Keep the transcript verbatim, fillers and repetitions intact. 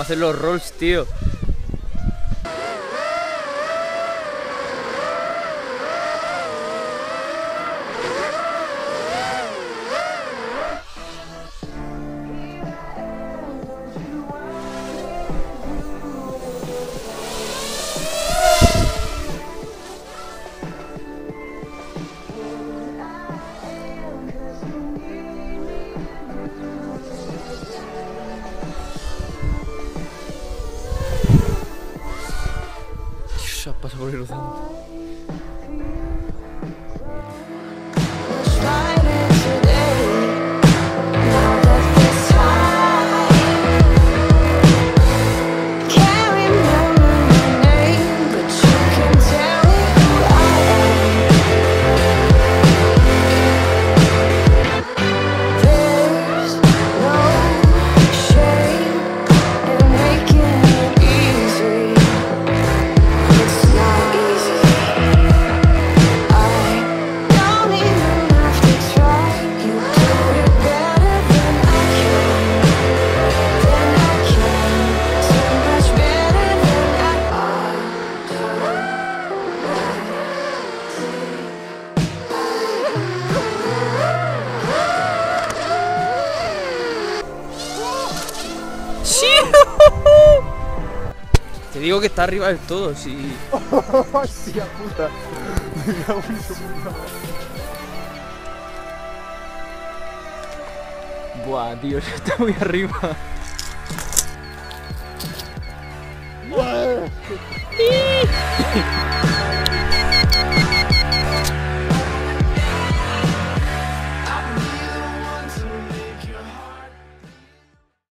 vamos a hacer los rolls, tío. Ya pasó por el océano. Te digo que está arriba del todo, sí. Hostia puta. Me cago en su puta. Buah, tío, ya está muy arriba. Buah.